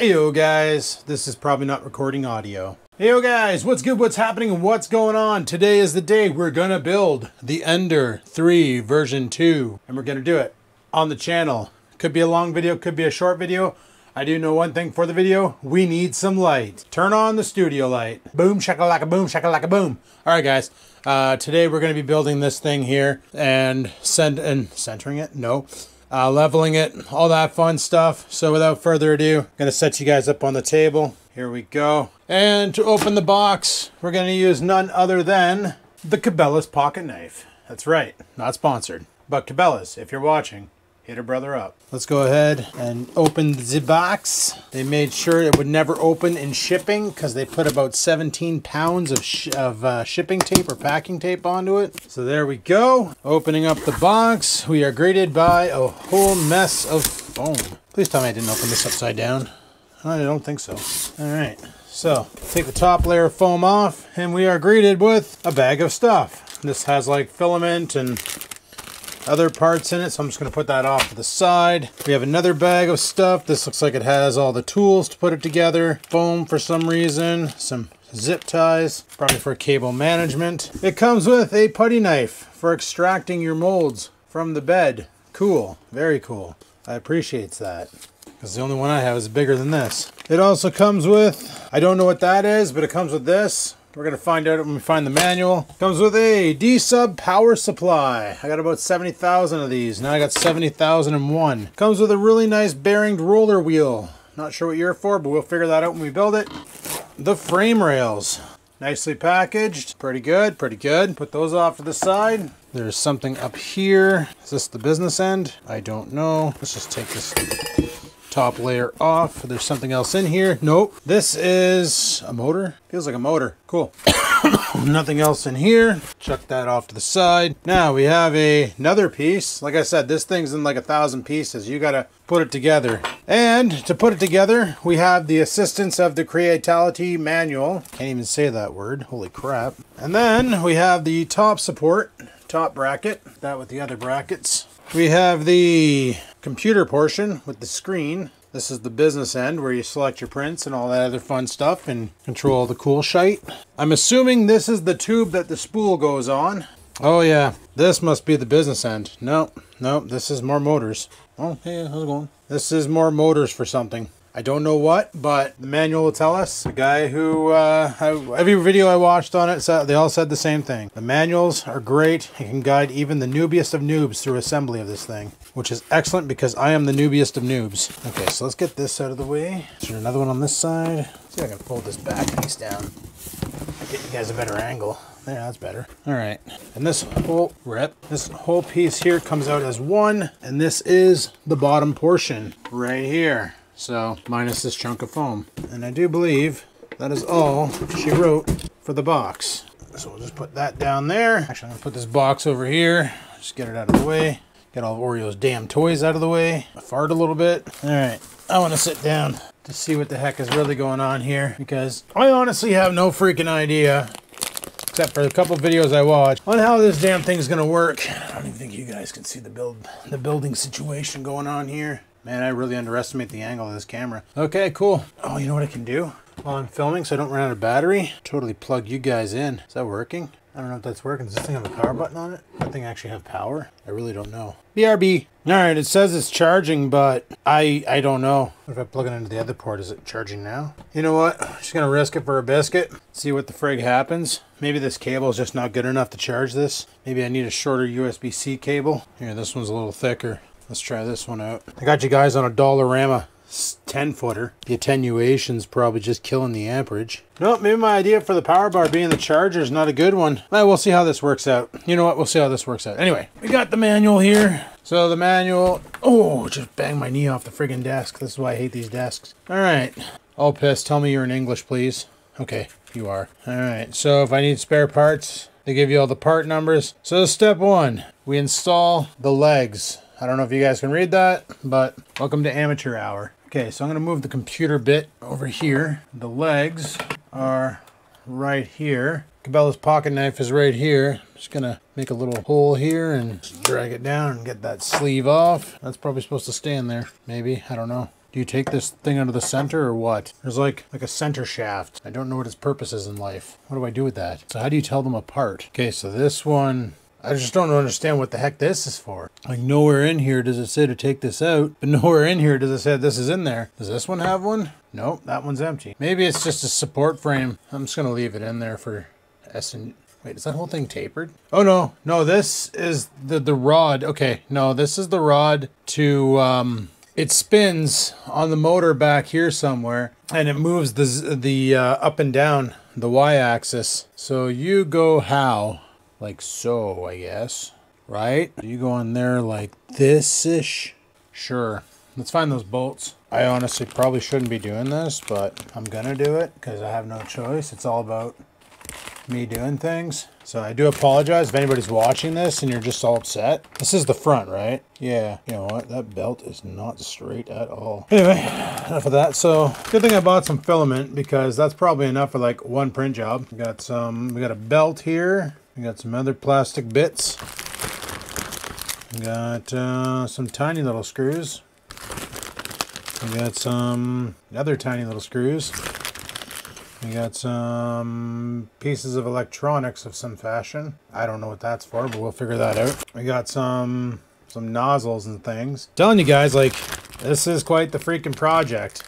Heyo guys, this is probably not recording audio. Heyo guys, what's good, what's happening, and what's going on? Today is the day we're gonna build the Ender 3 V2, and we're gonna do it on the channel. Could be a long video, could be a short video. I do know one thing for the video, we need some light. Turn on the studio light. Boom, shakalaka, boom, shakalaka, boom. All right guys, today we're gonna be building this thing here and centering it, no. Leveling it, all that fun stuff. So without further ado, I'm gonna set you guys up on the table. Here we go. And to open the box, we're gonna use none other than the Cabela's pocket knife. That's right, not sponsored. But Cabela's, if you're watching, hit a brother up. Let's go ahead and open the box. They made sure it would never open in shipping because they put about 17 pounds of shipping tape or packing tape onto it. So there we go. Opening up the box, we are greeted by a whole mess of foam. Please tell me I didn't open this upside down. I don't think so. All right, so take the top layer of foam off and we are greeted with a bag of stuff. This has like filament and other parts in it, so I'm just going to put that off to the side. We have another bag of stuff. This looks like it has all the tools to put it together. Foam for some reason, some zip ties, probably for cable management. It comes with a putty knife for extracting your molds from the bed. Cool, very cool. I appreciate that because the only one I have is bigger than this. It also comes with, I don't know what that is, but it comes with this. We're gonna find out when we find the manual. Comes with a D-Sub power supply. I got about 70,000 of these. Now I got 70,001. Comes with a really nice bearinged roller wheel. Not sure what you're for, but we'll figure that out when we build it. The frame rails. Nicely packaged. Pretty good, pretty good. Put those off to the side. There's something up here. Is this the business end? I don't know. Let's just take this top layer off. There's something else in here. Nope. This is a motor. Feels like a motor. Cool. Nothing else in here. Chuck that off to the side. Now we have another piece. Like I said, this thing's in like 1,000 pieces. You gotta put it together. And to put it together, we have the assistance of the Creality manual. Can't even say that word. Holy crap. And then we have the top support, top bracket, that with the other brackets. We have the computer portion with the screen. This is the business end where you select your prints and all that other fun stuff and control the cool shite. I'm assuming this is the tube that the spool goes on. Oh yeah, this must be the business end. Nope, nope, this is more motors. Oh, hey, how's it going? This is more motors for something. I don't know what, but the manual will tell us. The guy who, every video I watched on it, they all said the same thing. The manuals are great. You can guide even the newbiest of noobs through assembly of this thing, which is excellent because I am the newbiest of noobs. Okay, so let's get this out of the way. Is there another one on this side? Let's see if I can fold this back piece down. Get you guys a better angle. There, that's better. All right, and this whole piece here comes out as one, and this is the bottom portion right here. So, minus this chunk of foam. And I do believe that is all she wrote for the box. So we'll just put that down there. Actually, I'm gonna put this box over here. Just get it out of the way. Get all of Oreo's damn toys out of the way. I fart a little bit. All right, I wanna sit down to see what the heck is really going on here because I honestly have no freaking idea, except for a couple videos I watched, on how this damn thing's gonna work. I don't even think you guys can see the building situation going on here. Man, I really underestimate the angle of this camera. Okay, cool. Oh, you know what I can do while I'm filming so I don't run out of battery? Totally plug you guys in. Is that working? I don't know if that's working. Does this thing have a power button on it? Does that thing actually have power? I really don't know. BRB. All right, it says it's charging, but I don't know. What if I plug it into the other port? Is it charging now? You know what? I'm just going to risk it for a biscuit. See what the frig happens. Maybe this cable is just not good enough to charge this. Maybe I need a shorter USB-C cable. Here, this one's a little thicker. Let's try this one out. I got you guys on a Dollarama 10-footer. The attenuation's probably just killing the amperage. Nope, maybe my idea for the power bar being the charger is not a good one. Well, we'll see how this works out. You know what? We'll see how this works out. Anyway, we got the manual here. So the manual... Oh, just banged my knee off the friggin' desk. This is why I hate these desks. All right. All pissed. Tell me you're in English, please. Okay, you are. All right, so if I need spare parts, they give you all the part numbers. So step one, we install the legs. I don't know if you guys can read that, but welcome to amateur hour. Okay, so I'm gonna move the computer bit over here. The legs are right here. Cabela's pocket knife is right here. Just gonna make a little hole here and drag it down and get that sleeve off. That's probably supposed to stay in there, maybe, I don't know. Do you take this thing under the center or what? There's like a center shaft. I don't know what its purpose is in life. What do I do with that? So how do you tell them apart? Okay, so this one, I just don't understand what the heck this is for. Like nowhere in here does it say to take this out, but nowhere in here does it say this is in there. Does this one have one? Nope, that one's empty. Maybe it's just a support frame. I'm just gonna leave it in there for S&D. Wait, is that whole thing tapered? Oh no, no, this is the rod. Okay, no, this is the rod to, it spins on the motor back here somewhere and it moves the up and down the y-axis. So you go how? Like so, I guess, right? You go in there like this-ish? Sure, let's find those bolts. I honestly probably shouldn't be doing this, but I'm gonna do it because I have no choice. It's all about me doing things. So I do apologize if anybody's watching this and you're just all upset. This is the front, right? Yeah, you know what? That belt is not straight at all. Anyway, enough of that. So good thing I bought some filament because that's probably enough for like one print job. We got some, we got a belt here. We got some other plastic bits. We got some tiny little screws. We got some other tiny little screws. We got some pieces of electronics of some fashion. I don't know what that's for, but we'll figure that out. We got some nozzles and things. I'm telling you guys, like, this is quite the freaking project.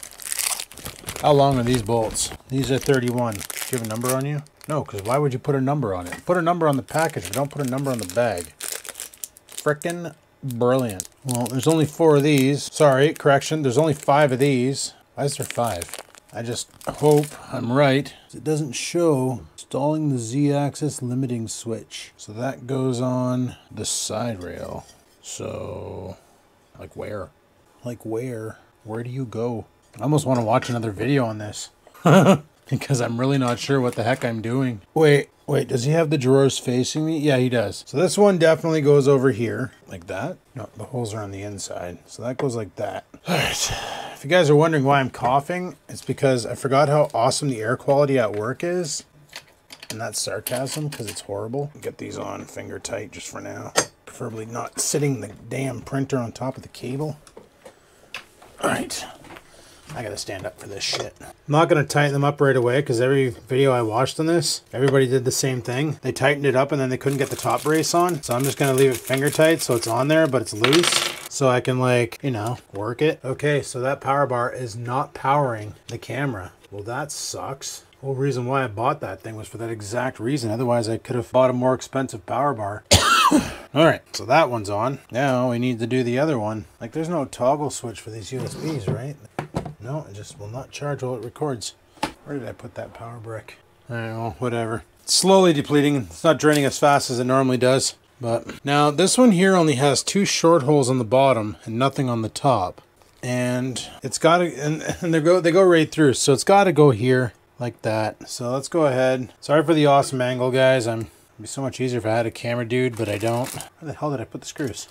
How long are these bolts? These are 31. Do you have a number on you? No, because why would you put a number on it? Put a number on the package, but don't put a number on the bag. Frickin' brilliant. Well, there's only 4 of these. Sorry, correction, there's only 5 of these. Why is there 5? I just hope I'm right. It doesn't show installing the Z-axis limiting switch. So that goes on the side rail. So, like where? Like where? Where do you go? I almost want to watch another video on this. Because I'm really not sure what the heck I'm doing. Wait, does he have the drawers facing me? Yeah, he does. So this one definitely goes over here, like that. No, the holes are on the inside. So that goes like that. All right, if you guys are wondering why I'm coughing, it's because I forgot how awesome the air quality at work is. And that's sarcasm, because it's horrible. Get these on finger tight just for now. Preferably not sitting the damn printer on top of the cable. All right. I gotta stand up for this shit. I'm not gonna tighten them up right away because every video I watched on this, everybody did the same thing. They tightened it up and then they couldn't get the top brace on. So I'm just gonna leave it finger tight so it's on there, but it's loose. So I can like, you know, work it. Okay, so that power bar is not powering the camera. Well, that sucks. The whole reason why I bought that thing was for that exact reason. Otherwise I could have bought a more expensive power bar. All right, so that one's on. Now we need to do the other one. Like there's no toggle switch for these USBs, right? No, it just will not charge while it records. Where did I put that power brick? I don't know, whatever. It's slowly depleting. It's not draining as fast as it normally does. But now this one here only has 2 short holes on the bottom and nothing on the top. And it's got to, and they go right through. So it's got to go here like that. So let's go ahead. Sorry for the awesome angle, guys. It'd be so much easier if I had a camera dude, but I don't. Where the hell did I put the screws?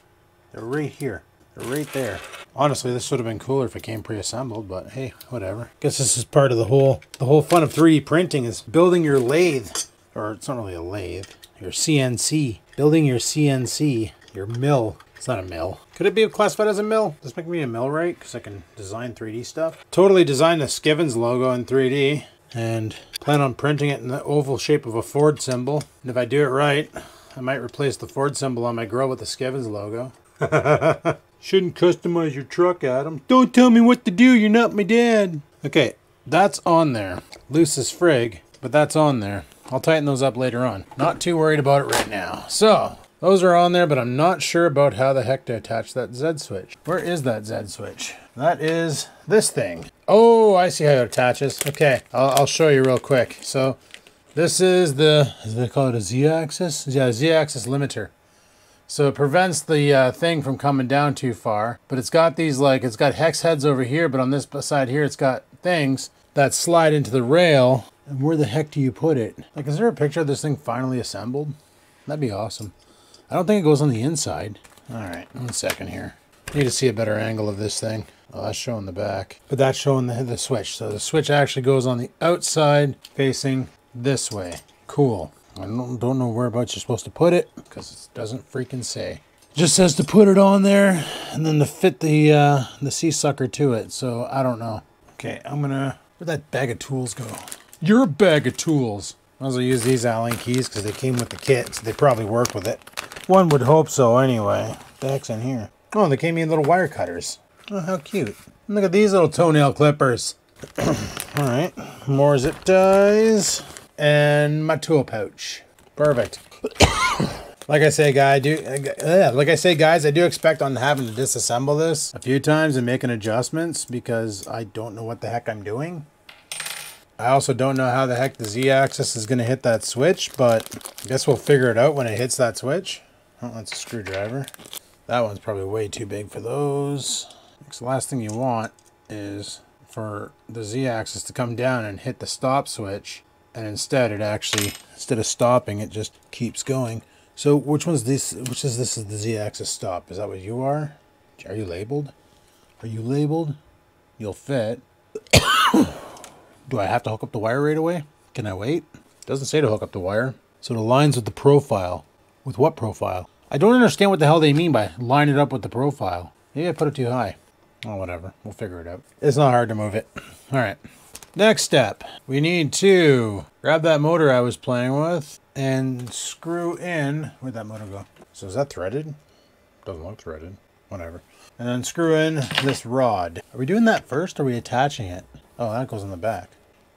They're right here. They're right there. Honestly, this would have been cooler if it came pre-assembled, but hey, whatever. Guess this is part of the whole fun of 3D printing is building your lathe, or it's not really a lathe, your CNC. Building your CNC, your mill. It's not a mill. Could it be classified as a mill? Does this make me a millwright? Because I can design 3D stuff. Totally designed the Skivinz logo in 3D and plan on printing it in the oval shape of a Ford symbol. And if I do it right, I might replace the Ford symbol on my grill with the Skivinz logo. Shouldn't customize your truck, Adam. Don't tell me what to do, you're not my dad. Okay, that's on there. Loose as frig, but that's on there. I'll tighten those up later on. Not too worried about it right now. So, those are on there, but I'm not sure about how the heck to attach that Z switch. Where is that Z switch? That is this thing. Oh, I see how it attaches. Okay, I'll show you real quick. So, this is the, they call it a Z axis? Yeah, Z axis limiter. So it prevents the thing from coming down too far, but it's got these like, it's got hex heads over here, but on this side here, it's got things that slide into the rail. And where the heck do you put it? Like, is there a picture of this thing finally assembled? That'd be awesome. I don't think it goes on the inside. All right, 1 second here. Need to see a better angle of this thing. Oh, that's showing the back, but that's showing the switch. So the switch actually goes on the outside facing this way. Cool. I don't know whereabouts you're supposed to put it because it doesn't freaking say. Just says to put it on there and then to fit the C-sucker to it. So I don't know. Okay, I'm gonna, where'd that bag of tools go? Your bag of tools. Might as well use these Allen keys because they came with the kit, so they probably work with it. One would hope so anyway. What the heck's in here? Oh, they gave me little wire cutters. Oh, how cute. And look at these little toenail clippers. All right, more zip ties and my tool pouch. Perfect. Like I say, guys, I do expect on having to disassemble this a few times and making adjustments because I don't know what the heck I'm doing. I also don't know how the heck the Z-axis is going to hit that switch, but I guess we'll figure it out when it hits that switch. Oh, that's a screwdriver. That one's probably way too big for those. Because the last thing you want is for the Z-axis to come down and hit the stop switch, and instead it actually, instead of stopping, it just keeps going. So which one's this? Which is this? Is the Z-axis stop? Is that what you are? Are you labeled? Are you labeled? You'll fit. Do I have to hook up the wire right away? Can I wait? Doesn't say to hook up the wire. So it aligns with the profile. With what profile? I don't understand what the hell they mean by line it up with the profile. Maybe I put it too high. Oh, whatever. We'll figure it out. It's not hard to move it. All right. Next step. We need to grab that motor I was playing with and screw in. Where'd that motor go? So is that threaded? Doesn't look threaded. Whatever. And then screw in this rod. Are we doing that first or are we attaching it? Oh, that goes in the back.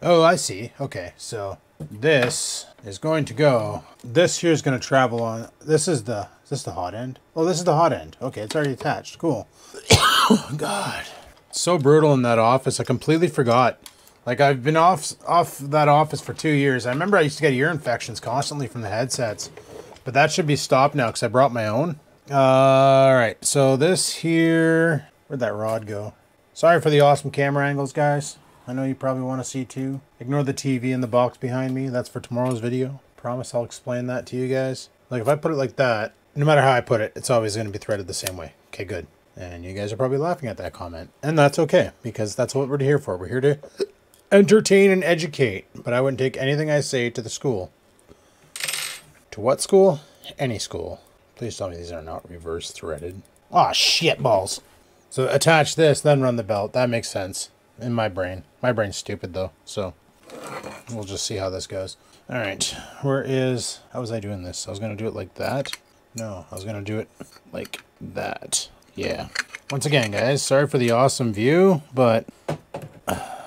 Oh, I see. Okay, so this is going to go. This here's going to travel on. Is this the hot end? Oh, this is the hot end. Okay, it's already attached. Cool. Oh, God. It's so brutal in that office. I completely forgot. Like, I've been off that office for 2 years. I remember I used to get ear infections constantly from the headsets. But that should be stopped now because I brought my own. All right, so this here. Where'd that rod go? Sorry for the awesome camera angles, guys. I know you probably want to see too. Ignore the TV in the box behind me. That's for tomorrow's video. Promise I'll explain that to you guys. Like if I put it like that, no matter how I put it, it's always going to be threaded the same way. Okay, good. And you guys are probably laughing at that comment. And that's okay, because that's what we're here for. We're here to entertain and educate. But I wouldn't take anything I say to the school. To what school? Any school. Please tell me these are not reverse threaded. Aw, shit balls. So attach this, then run the belt. That makes sense. In my brain. My brain's stupid though, so we'll just see how this goes. All right, how was I doing this? I was gonna do it like that. No, I was gonna do it like that. Yeah. Once again, guys, sorry for the awesome view, but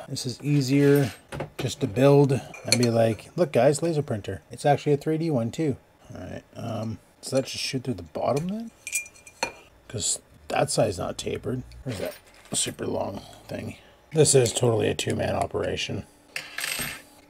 this is easier just to build and be like, look guys, laser printer. It's actually a 3D one too. All right, so that just shoot through the bottom then? Because that side's not tapered. Where's that super long thing? This is totally a two-man operation.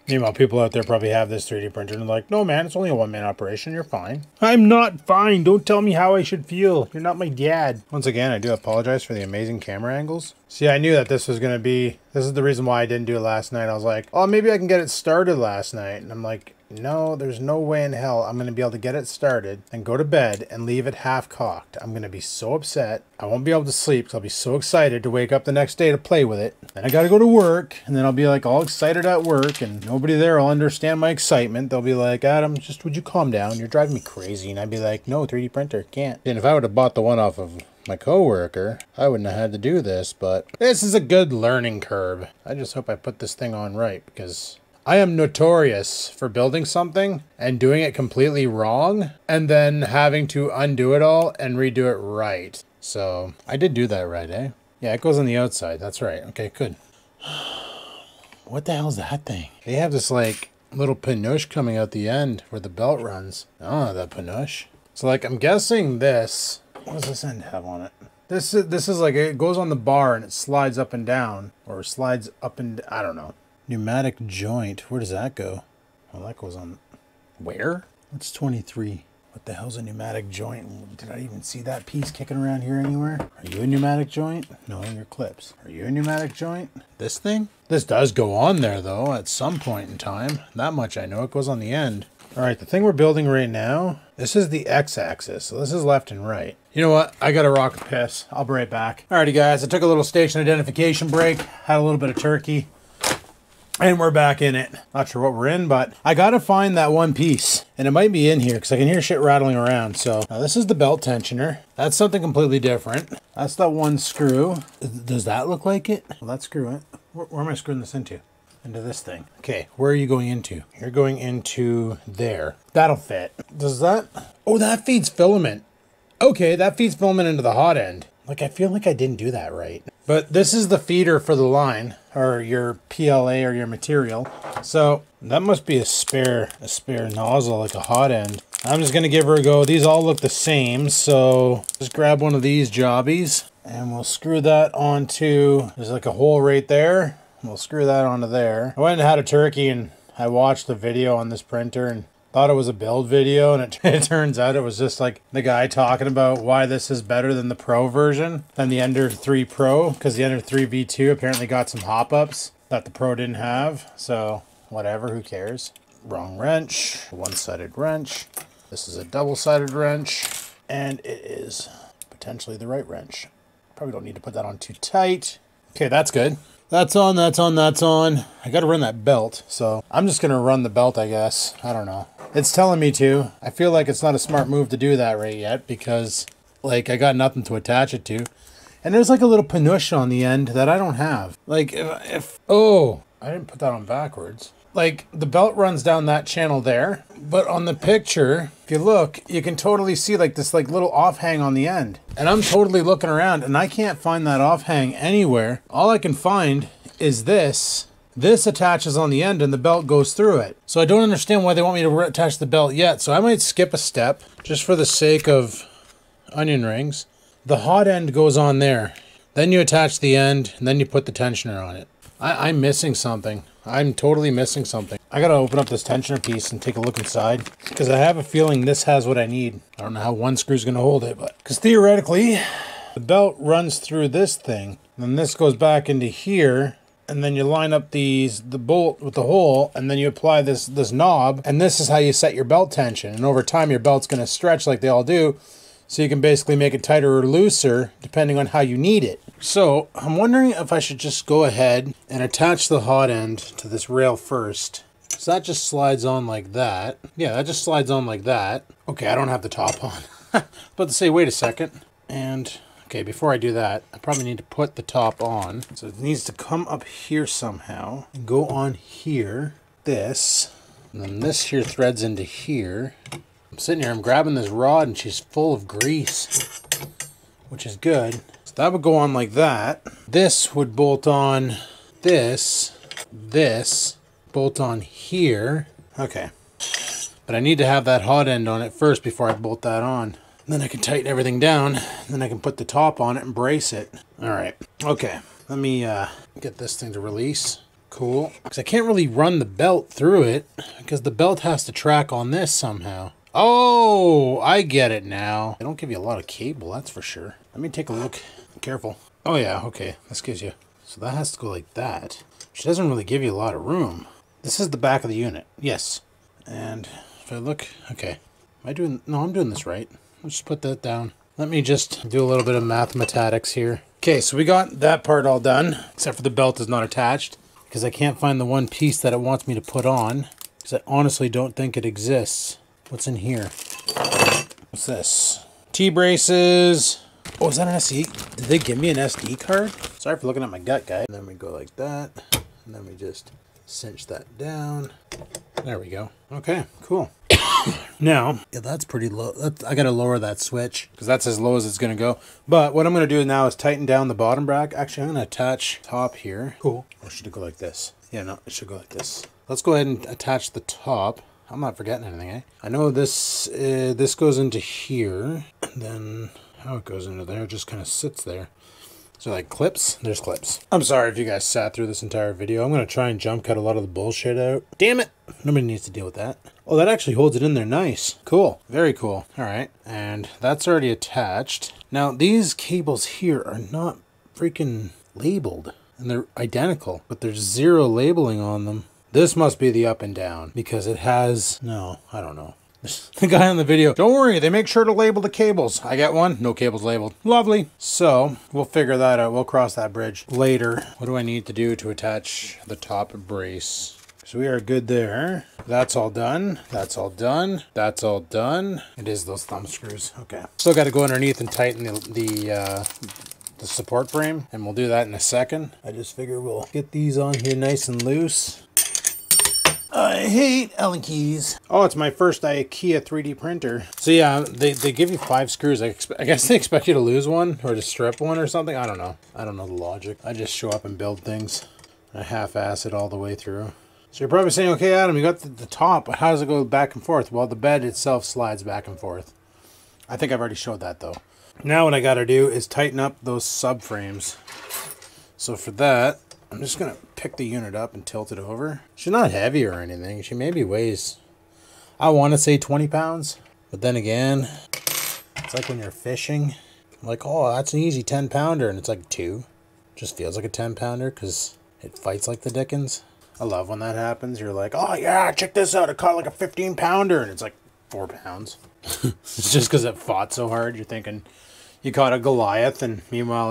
Meanwhile, people out there probably have this 3D printer and they're like, no man, it's only a one-man operation, you're fine. I'm not fine, don't tell me how I should feel. You're not my dad. Once again, I do apologize for the amazing camera angles. See, I knew that this was gonna be, this is the reason why I didn't do it last night. I was like, oh, maybe I can get it started last night. And I'm like, no, there's no way in hell I'm gonna be able to get it started and go to bed and leave it half-cocked. I'm gonna be so upset. I won't be able to sleep because I'll be so excited to wake up the next day to play with it. Then I gotta go to work and then I'll be like all excited at work and nobody there will understand my excitement. They'll be like, Adam, just would you calm down? You're driving me crazy. And I'd be like, no, 3D printer, can't. And if I would have bought the one off of my coworker, I wouldn't have had to do this, but this is a good learning curve. I just hope I put this thing on right because I am notorious for building something and doing it completely wrong and then having to undo it all and redo it right. So I did do that right, eh? Yeah, it goes on the outside. That's right. Okay, good. What the hell is that thing? They have this like little pinoosh coming out the end where the belt runs. Oh, that pinoosh. So like, I'm guessing this, what does this end have on it? This is like, it goes on the bar and it slides up and down or slides up and, I don't know. Pneumatic joint. Where does that go? Well, that goes on where? That's 23. What the hell's a pneumatic joint? Did I even see that piece kicking around here anywhere? Are you a pneumatic joint? No, your clips. Are you a pneumatic joint? This thing? This does go on there though at some point in time. That much I know. It goes on the end. All right, the thing we're building right now, this is the x-axis, so this is left and right. You know what? I gotta rock a piss. I'll be right back. Alrighty guys, I took a little station identification break, had a little bit of turkey. And we're back in it. Not sure what we're in, but I gotta find that one piece. and it might be in here because I can hear shit rattling around. So now this is the belt tensioner. That's something completely different. That's that one screw. Does that look like it? Well, that screw it. Where am I screwing this into? Into this thing. Okay, where are you going into? You're going into there. That'll fit. Does that? Oh, that feeds filament. Okay, that feeds filament into the hot end. Like, I feel like I didn't do that right. But this is the feeder for the line, or your PLA or your material. So that must be a spare nozzle, like a hot end. I'm just gonna give her a go. These all look the same, so just grab one of these jobbies and we'll screw that onto, there's like a hole right there. We'll screw that onto there. I went and had a turkey and I watched the video on this printer and thought it was a build video, and it turns out it was just like the guy talking about why this is better than the Pro version, than the Ender 3 Pro, because the Ender 3 V2 apparently got some hop-ups that the Pro didn't have, so whatever, who cares. Wrong wrench, one-sided wrench. This is a double-sided wrench, and it is potentially the right wrench. Probably don't need to put that on too tight. Okay, that's good. That's on, that's on, that's on. I gotta run that belt, so I'm just gonna run the belt, I guess. I don't know. It's telling me to. I feel like it's not a smart move to do that right yet because, like, I got nothing to attach it to. And there's like a little pinoosh on the end that I don't have. Like, if oh, I didn't put that on backwards. Like, the belt runs down that channel there, but on the picture, if you look, you can totally see like this like little offhang on the end. And I'm totally looking around and I can't find that offhang anywhere. All I can find is this. This attaches on the end and the belt goes through it. So I don't understand why they want me to attach the belt yet. So I might skip a step just for the sake of onion rings. The hot end goes on there. Then you attach the end and then you put the tensioner on it. I'm missing something. I'm totally missing something. I gotta open up this tensioner piece and take a look inside because I have a feeling this has what I need. I don't know how one screw's gonna hold it, but because theoretically the belt runs through this thing, then this goes back into here, and then you line up the bolt with the hole, and then you apply this knob, and this is how you set your belt tension. And over time your belt's gonna stretch like they all do, so you can basically make it tighter or looser depending on how you need it. So I'm wondering if I should just go ahead and attach the hot end to this rail first. So that just slides on like that. Yeah, that just slides on like that. Okay, I don't have the top on. About to say, wait a second. And okay, before I do that, I probably need to put the top on. So it needs to come up here somehow and go on here, this, and then this here threads into here. I'm sitting here, I'm grabbing this rod and she's full of grease, which is good. So that would go on like that. This would bolt on this, bolt on here. Okay, but I need to have that hot end on it first before I bolt that on. And then I can tighten everything down. Then I can put the top on it and brace it. All right, okay. Let me get this thing to release. Cool, because I can't really run the belt through it because the belt has to track on this somehow. Oh, I get it now. They don't give you a lot of cable, that's for sure. Let me take a look. Careful. Oh yeah, okay. This gives you... So that has to go like that. Which doesn't really give you a lot of room. This is the back of the unit. Yes. And if I look... Okay. Am I doing... No, I'm doing this right. I'll just put that down. Let me just do a little bit of mathematics here. Okay, so we got that part all done. Except for the belt is not attached. Because I can't find the one piece that it wants me to put on. Because I honestly don't think it exists. What's in here? What's this? T-braces. Oh, is that an SD? Did they give me an SD card? Sorry for looking at my gut, guy. And then we go like that. And then we just cinch that down. There we go. Okay, cool. Now, yeah, that's pretty low. I gotta lower that switch because that's as low as it's gonna go. But what I'm gonna do now is tighten down the bottom bracket. Actually, I'm gonna attach top here. Cool. Or should it go like this? Yeah, no, it should go like this. Let's go ahead and attach the top. I'm not forgetting anything, eh? I know this this goes into here, and then how it goes into there just kind of sits there. So like clips, there's clips. I'm sorry if you guys sat through this entire video. I'm gonna try and jump cut a lot of the bullshit out. Damn it, nobody needs to deal with that. Oh, that actually holds it in there, nice. Cool, very cool, all right. And that's already attached. Now these cables here are not freaking labeled, and they're identical, but there's zero labeling on them. This must be the up and down because it has, no, I don't know. The guy on the video, don't worry, they make sure to label the cables. I got one, no cables labeled. Lovely. So we'll figure that out. We'll cross that bridge later. What do I need to do to attach the top brace? So we are good there. That's all done. That's all done. That's all done. It is those thumb screws. Okay. Still got to go underneath and tighten the support frame, and we'll do that in a second. I just figure we'll get these on here nice and loose. I hate Allen keys. Oh, it's my first IKEA 3D printer. So yeah, they give you 5 screws. I guess they expect you to lose one or to strip one or something. I don't know. I don't know the logic. I just show up and build things. I half-ass it all the way through. So you're probably saying, okay, Adam, you got the top, but how does it go back and forth? Well, the bed itself slides back and forth. I think I've already showed that though. Now what I gotta do is tighten up those subframes. So for that, I'm just gonna pick the unit up and tilt it over. She's not heavy or anything. She maybe weighs, I want to say 20 pounds, but then again, it's like when you're fishing, I'm like, oh, that's an easy 10 pounder, and it's like 2. Just feels like a 10 pounder because it fights like the dickens. I love when that happens. You're like, oh yeah, check this out. It caught like a 15 pounder, and it's like 4 pounds. It's just because it fought so hard. You're thinking you caught a Goliath, and meanwhile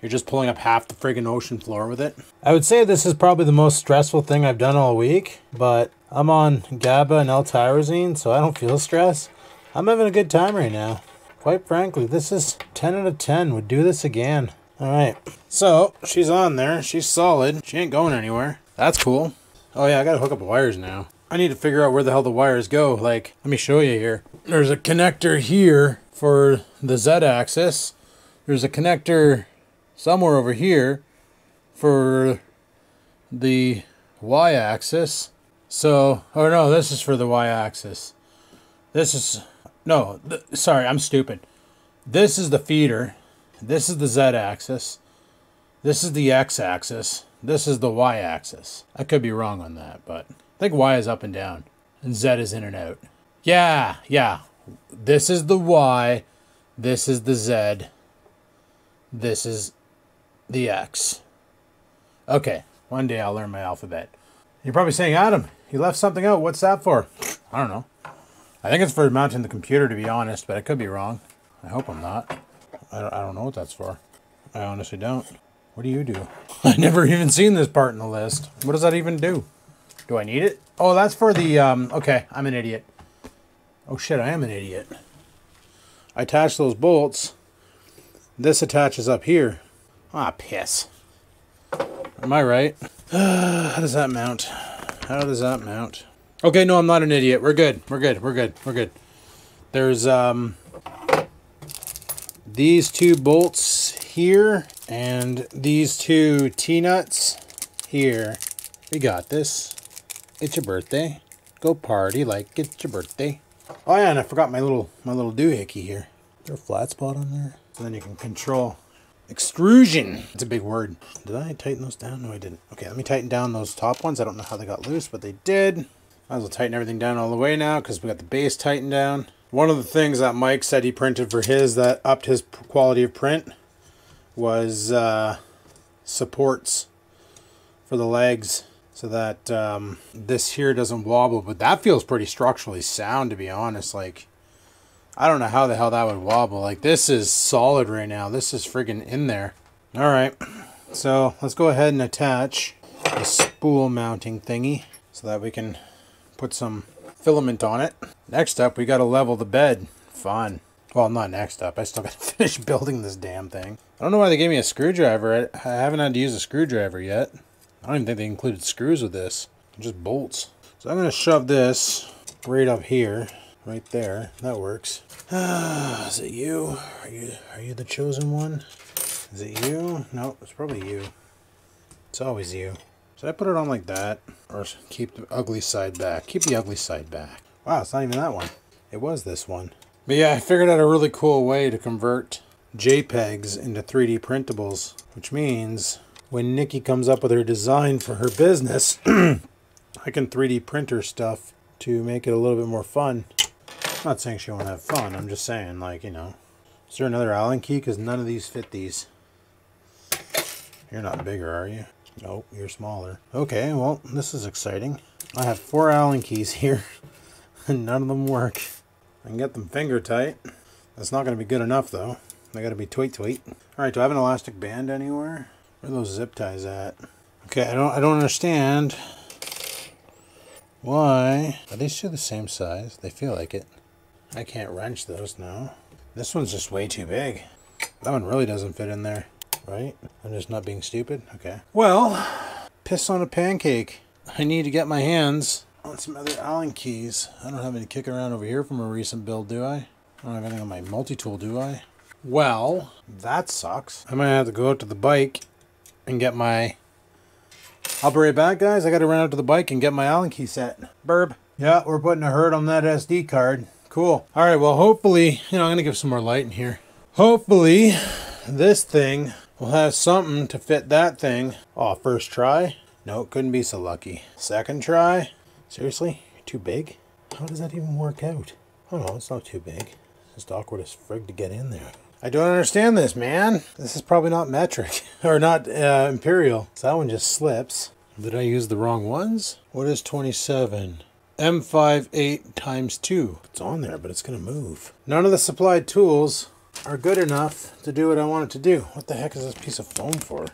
you're just pulling up half the friggin' ocean floor with it. I would say this is probably the most stressful thing I've done all week, but I'm on GABA and L-tyrosine, so I don't feel stress. I'm having a good time right now. Quite frankly, this is 10 out of 10. Would do this again. All right, so she's on there. She's solid. She ain't going anywhere. That's cool. Oh yeah, I gotta hook up the wires now. I need to figure out where the hell the wires go. Like, let me show you here. There's a connector here for the Z-axis. There's a connector somewhere over here for the Y-axis. So, oh no, this is for the Y-axis. This is, no, sorry, I'm stupid. This is the feeder. This is the Z-axis. This is the X-axis. This is the Y-axis. I could be wrong on that, but I think Y is up and down, and Z is in and out. Yeah, yeah. This is the Y. This is the Z. This is the X. Okay, one day I'll learn my alphabet. You're probably saying, Adam, you left something out. What's that for? I don't know. I think it's for mounting the computer, to be honest, but I could be wrong. I hope I'm not. I don't know what that's for. I honestly don't. What do you do? I never even seen this part in the list. What does that even do? Do I need it? Oh, that's for the, okay, I'm an idiot. Oh shit, I am an idiot. I attach those bolts. This attaches up here. Ah, piss. Am I right? How does that mount? How does that mount? Okay, no, I'm not an idiot. We're good. We're good. We're good. We're good. There's these 2 bolts here and these 2 T-nuts here. We got this. It's your birthday. Go party like it's your birthday. Oh yeah, and I forgot my little doohickey here. Is there a flat spot on there? So then you can control extrusion. It's a big word. Did I tighten those down? No, I didn't. Okay, let me tighten down those top ones. I don't know how they got loose, but they did. Might as well tighten everything down all the way now because we got the base tightened down. One of the things that Mike said he printed for his that upped his quality of print was supports for the legs so that this here doesn't wobble. But that feels pretty structurally sound, to be honest. Like, I don't know how the hell that would wobble. Like, this is solid right now. This is friggin' in there. All right, so let's go ahead and attach the spool mounting thingy so that we can put some filament on it. Next up, we gotta level the bed. Fun. Well, not next up. I still gotta finish building this damn thing. I don't know why they gave me a screwdriver. I haven't had to use a screwdriver yet. I don't even think they included screws with this. Just bolts. So I'm gonna shove this right up here. Right there, that works. Ah, is it you? Are you the chosen one? Is it you? No, it's probably you. It's always you. Should I put it on like that? Or keep the ugly side back? Keep the ugly side back. Wow, it's not even that one. It was this one. But yeah, I figured out a really cool way to convert JPEGs into 3D printables, which means when Nikki comes up with her design for her business, I can 3D print her stuff to make it a little bit more fun. I'm not saying she won't have fun, I'm just saying, like, you know. Is there another Allen key? Because none of these fit these. You're not bigger, are you? Nope, you're smaller. Okay, well, this is exciting. I have 4 Allen keys here, and none of them work. I can get them finger tight. That's not going to be good enough, though. They got to be tweet-tweet. All right, do I have an elastic band anywhere? Where are those zip ties at? Okay, I don't understand Why? Are these two the same size? They feel like it. I can't wrench those now. This one's just way too big. That one really doesn't fit in there, right? I'm just not being stupid? Okay. Well, piss on a pancake. I need to get my hands on some other Allen keys. I don't have any kick around over here from a recent build, do I? I don't have anything on my multi-tool, do I? Well, that sucks. I might have to go out to the bike and get my... I'll be right back, guys. I gotta run out to the bike and get my Allen key set. Burb. Yeah, we're putting a hurt on that SD card. Cool. All right, well, hopefully, you know, I'm gonna give some more light in here. Hopefully, this thing will have something to fit that thing. Oh, first try? No, it couldn't be so lucky. Second try? Seriously? Too big? How does that even work out? Oh, no, it's not too big. It's just awkward as frig to get in there. I don't understand this, man. This is probably not metric or not imperial. So that one just slips. Did I use the wrong ones? What is 27? M58 times 2. It's on there, but it's gonna move. None of the supplied tools are good enough to do what I want it to do. What the heck is this piece of foam for?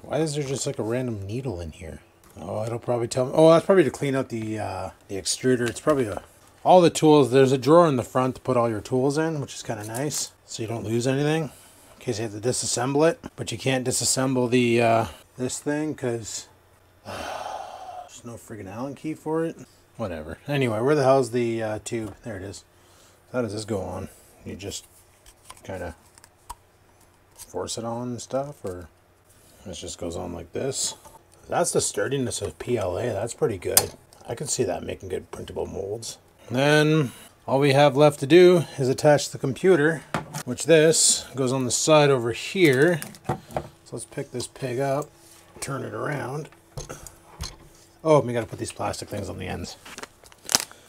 Why is there just like a random needle in here? Oh, it'll probably tell me. Oh, that's probably to clean out the extruder. It's probably a... All the tools, there's a drawer in the front to put all your tools in, which is kind of nice, so you don't lose anything in case you have to disassemble it. But you can't disassemble the this thing because there's no friggin' Allen key for it. Whatever. Anyway, where the hell's the tube? There it is. How does this go on? You just kind of force it on and stuff, or it just goes on like this? That's the sturdiness of PLA. That's pretty good. I can see that making good printable molds. Then all we have left to do is attach the computer, which this goes on the side over here. So let's pick this pig up, turn it around. Oh, we gotta put these plastic things on the ends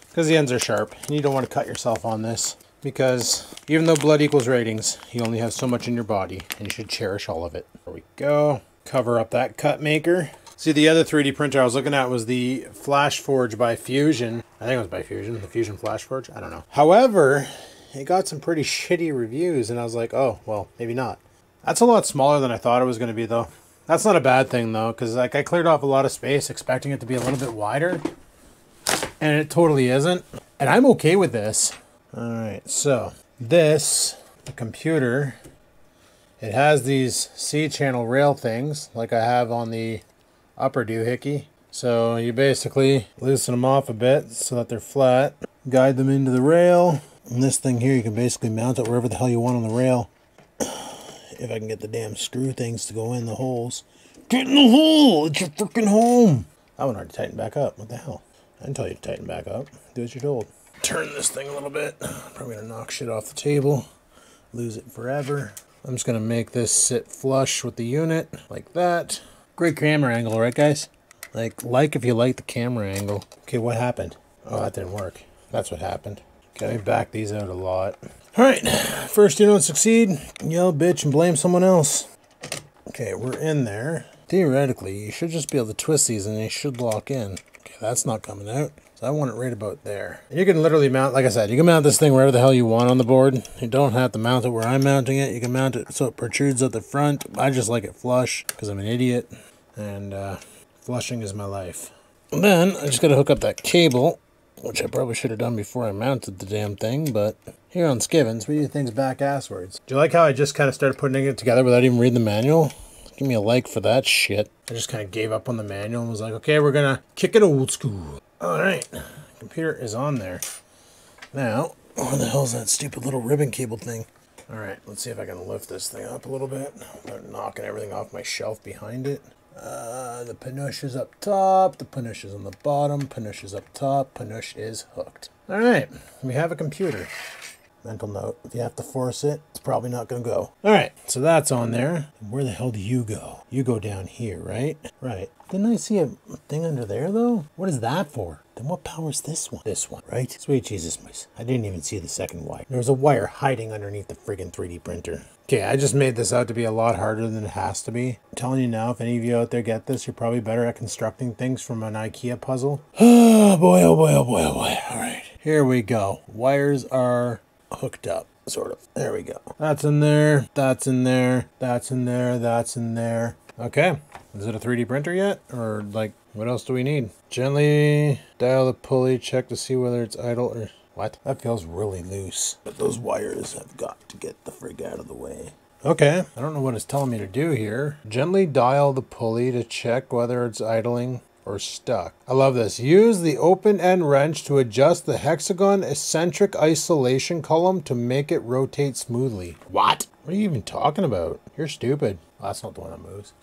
because the ends are sharp and you don't want to cut yourself on this, because even though blood equals ratings, you only have so much in your body and you should cherish all of it. There we go. Cover up that cut maker. See, the other 3D printer I was looking at was the FlashForge by Fusion. I think it was by Fusion, the Fusion FlashForge, I don't know. However, it got some pretty shitty reviews and I was like, oh, well, maybe not. That's a lot smaller than I thought it was gonna be though. That's not a bad thing though, because like I cleared off a lot of space expecting it to be a little bit wider and it totally isn't. And I'm okay with this. All right, so this, the computer, it has these C-channel rail things like I have on the upper doohickey. So you basically loosen them off a bit so that they're flat, guide them into the rail, and this thing here you can basically mount it wherever the hell you want on the rail. If I can get the damn screw things to go in the holes. Get in the hole! It's your freaking home! I want her to tighten back up. What the hell? I didn't tell you to tighten back up. Do what you're told. Turn this thing a little bit. Probably gonna knock shit off the table. Lose it forever. I'm just gonna make this sit flush with the unit like that. Great camera angle, right guys? Like if you like the camera angle. Okay, what happened? Oh, that didn't work. That's what happened. Okay, we back these out a lot. All right, first you don't succeed, yell bitch and blame someone else. Okay, we're in there. Theoretically, you should just be able to twist these and they should lock in. Okay, that's not coming out. So I want it right about there. And you can literally mount, like I said, you can mount this thing wherever the hell you want on the board. You don't have to mount it where I'm mounting it. You can mount it so it protrudes at the front. I just like it flush because I'm an idiot. And flushing is my life. And then I just gotta hook up that cable, which I probably should have done before I mounted the damn thing, but here on Skivinz, we do things back asswards. Do you like how I just kind of started putting it together without even reading the manual? Give me a like for that shit. I just kind of gave up on the manual and was like, okay, we're gonna kick it old school. All right, computer is on there. Now, where the hell's that stupid little ribbon cable thing? All right, let's see if I can lift this thing up a little bit without knocking everything off my shelf behind it. The pinoosh is up top, the pinoosh is on the bottom, pinoosh is up top, pinoosh is hooked. All right, we have a computer. Mental note, if you have to force it, it's probably not gonna go. All right, so that's on there. Where the hell do you go? You go down here, right? Right. Didn't I see a thing under there though? What is that for? Then what powers this one? This one, right? Sweet Jesus, I didn't even see the second wire. There was a wire hiding underneath the friggin' 3D printer. Okay, I just made this out to be a lot harder than it has to be. I'm telling you now, if any of you out there get this, you're probably better at constructing things from an IKEA puzzle. Oh boy, oh boy, oh boy, oh boy. All right, here we go. Wires are hooked up, sort of. There we go. That's in there, that's in there, that's in there, that's in there. Okay, is it a 3D printer yet? Or like What else do we need? Gently dial the pulley, check to see whether it's idle or... What? That feels really loose. But those wires have got to get the frig out of the way. Okay, I don't know what it's telling me to do here. Gently dial the pulley to check whether it's idling or stuck. I love this. Use the open end wrench to adjust the hexagon eccentric isolation column to make it rotate smoothly. What? What are you even talking about? You're stupid. Well, that's not the one that moves.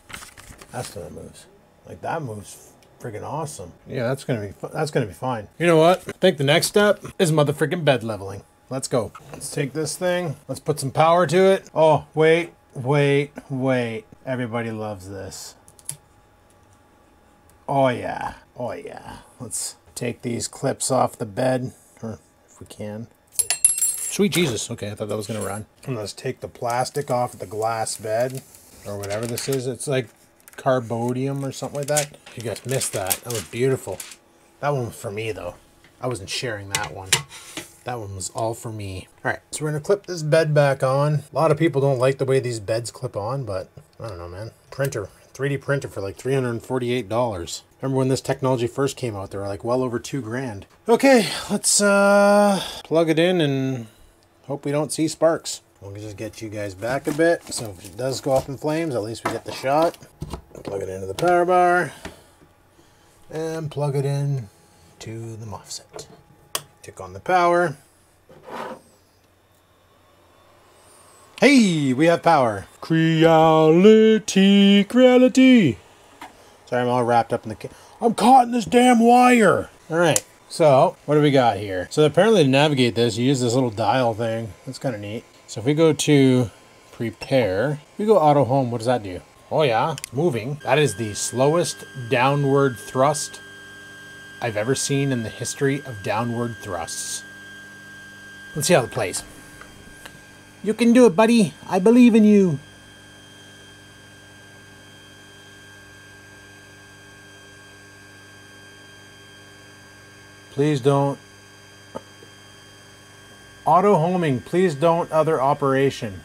That's the one that moves. Like that moves freaking awesome. Yeah, that's gonna be fine. You know what? I think the next step is motherfreaking bed leveling. Let's go. Let's take this thing. Let's put some power to it. Oh, wait, wait, wait. Everybody loves this. Oh yeah, oh yeah. Let's take these clips off the bed, or if we can. Sweet Jesus, okay, I thought that was gonna run. And let's take the plastic off the glass bed, or whatever this is. It's like carbodium or something like that. You guys missed that, that was beautiful. That one was for me though. I wasn't sharing that one. That one was all for me. All right, so we're gonna clip this bed back on. A lot of people don't like the way these beds clip on, but I don't know, man. Printer, 3D printer for like $348. Remember when this technology first came out, they were like well over $2 grand. Okay, let's plug it in and hope we don't see sparks. We'll just get you guys back a bit. So if it does go off in flames, at least we get the shot. Plug it into the power bar and plug it in to the MOSFET. Click on the power. Hey, we have power. Creality, Creality. Sorry, I'm all wrapped up in the... I'm caught in this damn wire. All right, so what do we got here? So apparently to navigate this, you use this little dial thing. That's kind of neat. So if we go to prepare, we go auto home, what does that do? Oh yeah, moving. That is the slowest downward thrust I've ever seen in the history of downward thrusts. Let's see how it plays. You can do it, buddy. I believe in you. Please don't. Auto homing. Please don't other operation.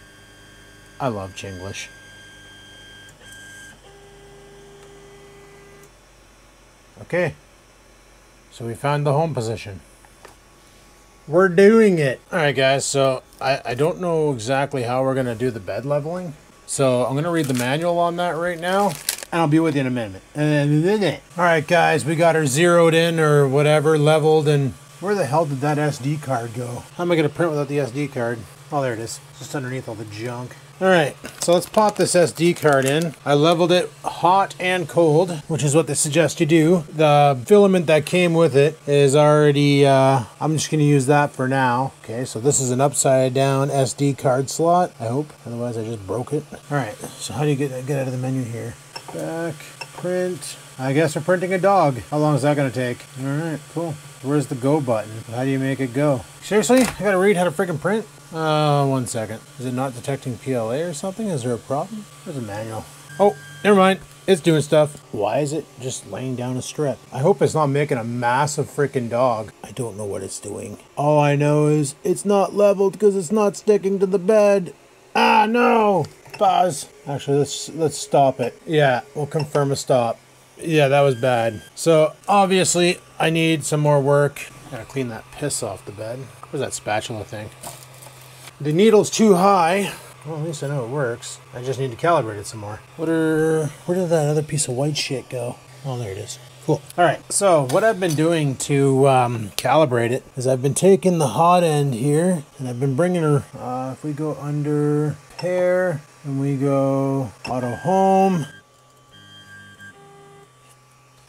I love Chinglish. Okay. So we found the home position. We're doing it. All right, guys, so I don't know exactly how we're gonna do the bed leveling. So I'm gonna read the manual on that right now, and I'll be with you in a minute. All right, guys, we got her zeroed in or whatever, leveled, and where the hell did that SD card go? How am I gonna print without the SD card? Oh, there it is, just underneath all the junk. All right, so let's pop this SD card in. I leveled it hot and cold, which is what they suggest you do. The filament that came with it is already, I'm just gonna use that for now. Okay, so this is an upside down SD card slot, I hope. Otherwise I just broke it. All right, so how do you get out of the menu here? Back, print. I guess we're printing a dog. How long is that gonna take? All right, cool. Where's the go button? How do you make it go? Seriously, I gotta read how to freaking print? One second. Is it not detecting PLA or something? Is there a problem? There's a manual. Oh, never mind. It's doing stuff. Why is it just laying down a strip? I hope it's not making a massive freaking dog. I don't know what it's doing. All I know is it's not leveled because it's not sticking to the bed. Ah, no. Pause. Actually, let's stop it. Yeah, we'll confirm a stop. Yeah, that was bad. So obviously I need some more work. Gotta clean that piss off the bed. Where's that spatula thing? The needle's too high. Well, at least I know it works. I just need to calibrate it some more. Where did that other piece of white shit go? Oh, there it is. Cool. All right, so what I've been doing to calibrate it is I've been taking the hot end here and I've been bringing her, if we go under pair and we go auto home.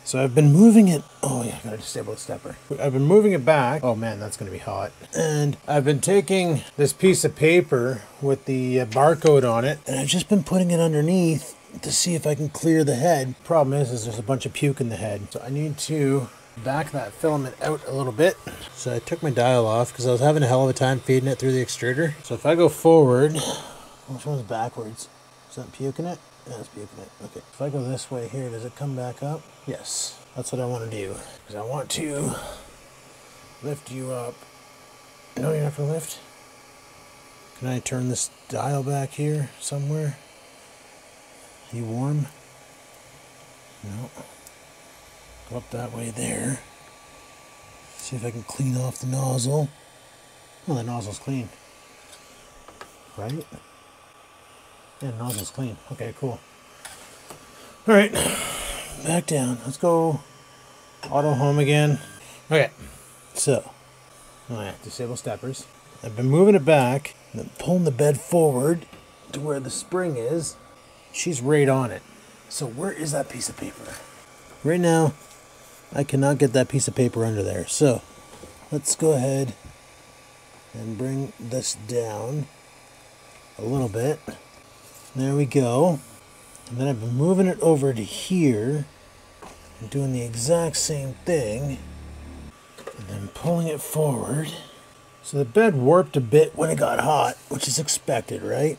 So I've been moving it, oh yeah, I gotta disable the stepper. I've been moving it back, oh man, that's gonna be hot. And I've been taking this piece of paper with the barcode on it, and I've just been putting it underneath to see if I can clear the head. Problem is there's a bunch of puke in the head. So I need to back that filament out a little bit. So I took my dial off because I was having a hell of a time feeding it through the extruder. So if I go forward, which one's backwards? Is that puking it? That's puking it. Okay. If I go this way here, does it come back up? Yes. That's what I want to do. Because I want to lift you up. No, you don't have to lift. Can I turn this dial back here somewhere? Are you warm? No. Go up that way there. See if I can clean off the nozzle. Well, the nozzle's clean. Right? Yeah, the nozzle's clean. Okay, cool. Alright. Back down. Let's go auto home again. Okay. So, I have to disable steppers. I've been moving it back, and then pulling the bed forward to where the spring is. She's right on it. So where is that piece of paper? Right now, I cannot get that piece of paper under there. So let's go ahead and bring this down a little bit. There we go. And then I've been moving it over to here and doing the exact same thing. And then pulling it forward. So the bed warped a bit when it got hot, which is expected, right?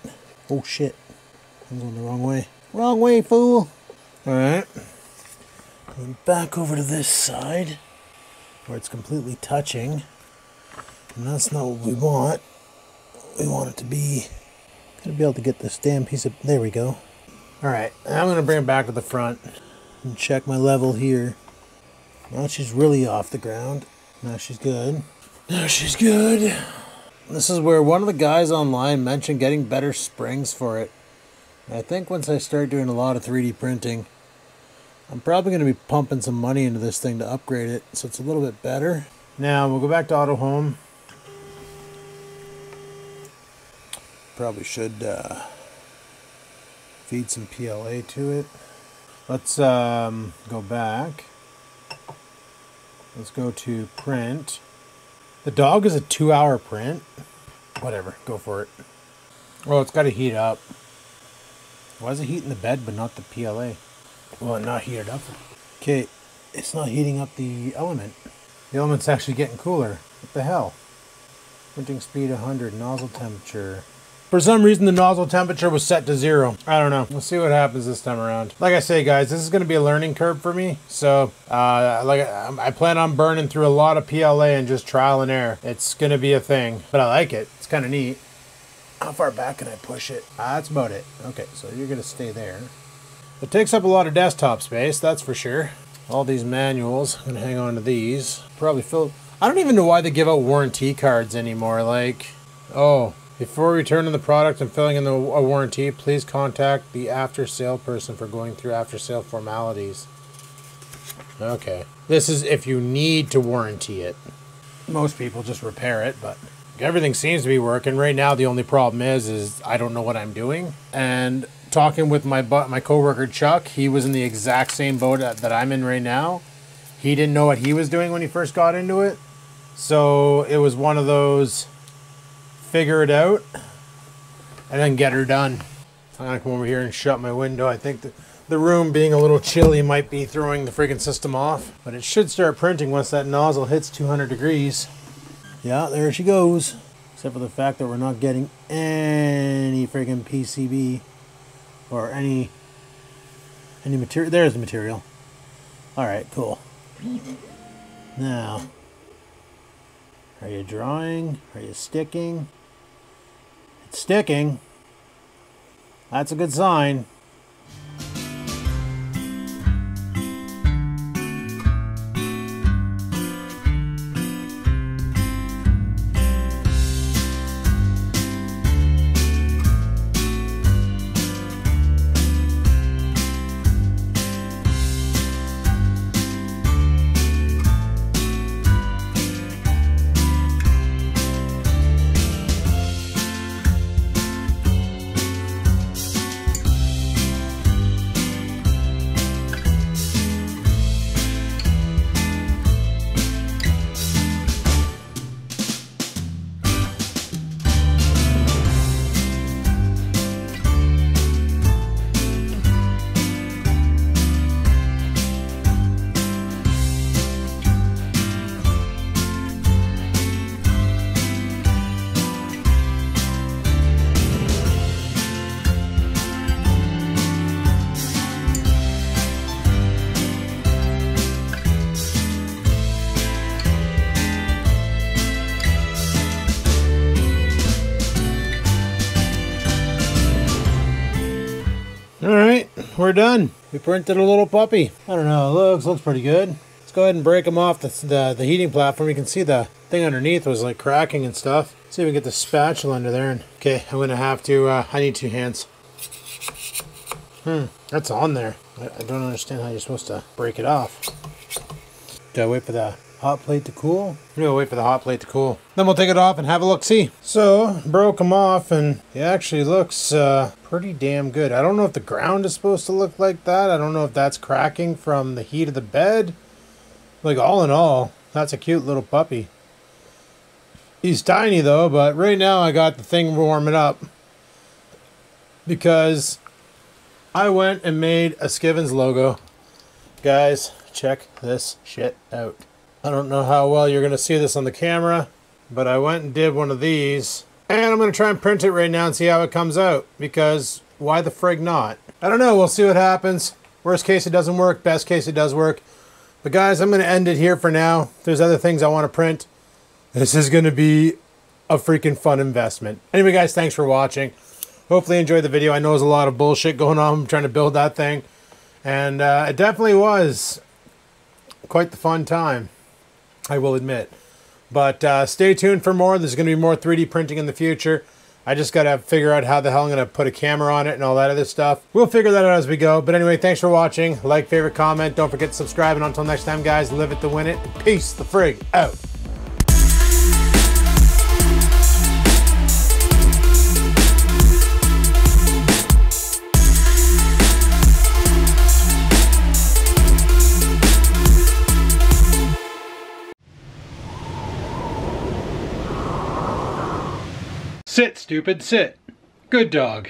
Oh shit, I'm going the wrong way. Wrong way, fool! Alright. Then back over to this side, where it's completely touching. And that's not what we want. We want it to be... Gotta be able to get this damn piece of... There we go. Alright, I'm gonna bring it back to the front and check my level here. Now she's really off the ground. Now she's good. Now she's good. This is where one of the guys online mentioned getting better springs for it. I think once I start doing a lot of 3D printing, I'm probably going to be pumping some money into this thing to upgrade it so it's a little bit better. Now we'll go back to Auto Home. Probably should feed some PLA to it. Let's go back. Let's go to print. The dog is a 2-hour print. Whatever, go for it. Oh, it's got to heat up. Why is it heating the bed but not the PLA? Well, not heated up. Okay, it's not heating up the element. The element's actually getting cooler. What the hell? Printing speed 100, nozzle temperature. For some reason, the nozzle temperature was set to 0. I don't know. We'll see what happens this time around. Like I say, guys, this is going to be a learning curve for me. So, I plan on burning through a lot of PLA and just trial and error. It's going to be a thing, but I like it. It's kind of neat. How far back can I push it? That's about it. Okay, so you're going to stay there. It takes up a lot of desktop space, that's for sure. All these manuals, I'm going to hang on to these. Probably fill... I don't even know why they give out warranty cards anymore. Like, oh, before returning the product and filling in the warranty, please contact the after-sale person for going through after-sale formalities. Okay. This is if you need to warranty it. Most people just repair it, but... Everything seems to be working. Right now, the only problem is I don't know what I'm doing. And talking with my coworker Chuck, he was in the exact same boat that I'm in right now. He didn't know what he was doing when he first got into it. So it was one of those, figure it out and then get her done. I'm gonna come over here and shut my window. I think the room being a little chilly might be throwing the friggin' system off, but it should start printing once that nozzle hits 200 degrees. Yeah, there she goes. Except for the fact that we're not getting any friggin' PCB or any material. There's the material. All right, cool. Now, are you drawing? Are you sticking? It's sticking. That's a good sign. we're done. We printed a little puppy. I don't know, it looks pretty good. Let's go ahead and break them off the heating platform. You can see the thing underneath was like cracking and stuff. Let's see if we can get the spatula under there. And, okay, I'm gonna have to, I need two hands. That's on there. I don't understand how you're supposed to break it off. Do I wait for the hot plate to cool? We're gonna wait for the hot plate to cool. Then we'll take it off and have a look-see. So, broke them off and it actually looks pretty damn good. I don't know if the ground is supposed to look like that. I don't know if that's cracking from the heat of the bed. Like, all in all, that's a cute little puppy. He's tiny though, but right now I got the thing warming up because I went and made a Skivinz logo. Guys, check this shit out. I don't know how well you're gonna see this on the camera, but I went and did one of these. And I'm gonna try and print it right now and see how it comes out, because why the frig not? I don't know, we'll see what happens. Worst case it doesn't work, best case it does work. But guys, I'm gonna end it here for now. There's other things I wanna print. This is gonna be a freaking fun investment. Anyway guys, thanks for watching. Hopefully you enjoyed the video. I know there's a lot of bullshit going on. I'm trying to build that thing. And it definitely was quite the fun time, I will admit. But stay tuned for more. There's going to be more 3D printing in the future. I just got to figure out how the hell I'm going to put a camera on it and all that other stuff. We'll figure that out as we go. But anyway, thanks for watching. Like, favorite, comment. Don't forget to subscribe. And until next time, guys, live it to win it. Peace the frig out. Sit, stupid, sit. Good dog.